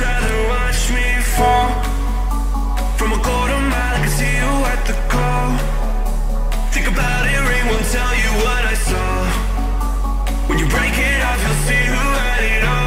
rather watch me fall from a quarter mile. I can see you at the call. Think about it, ring won't tell you what I saw. When you break it off, you'll see who had it all.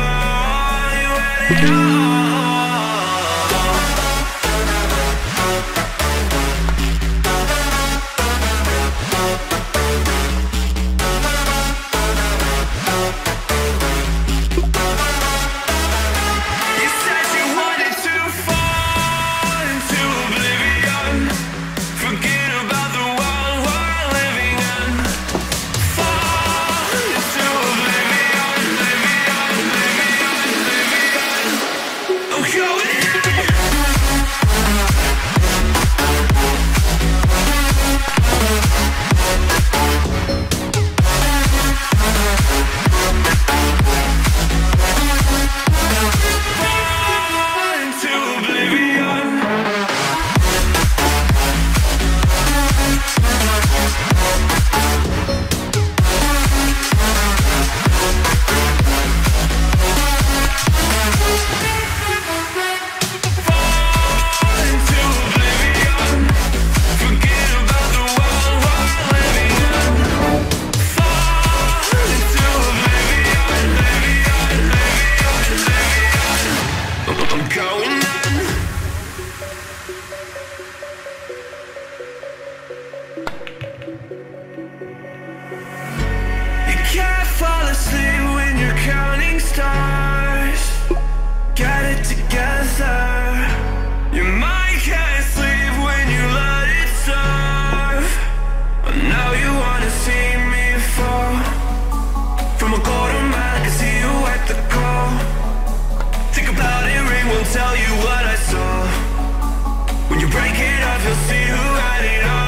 You had it all.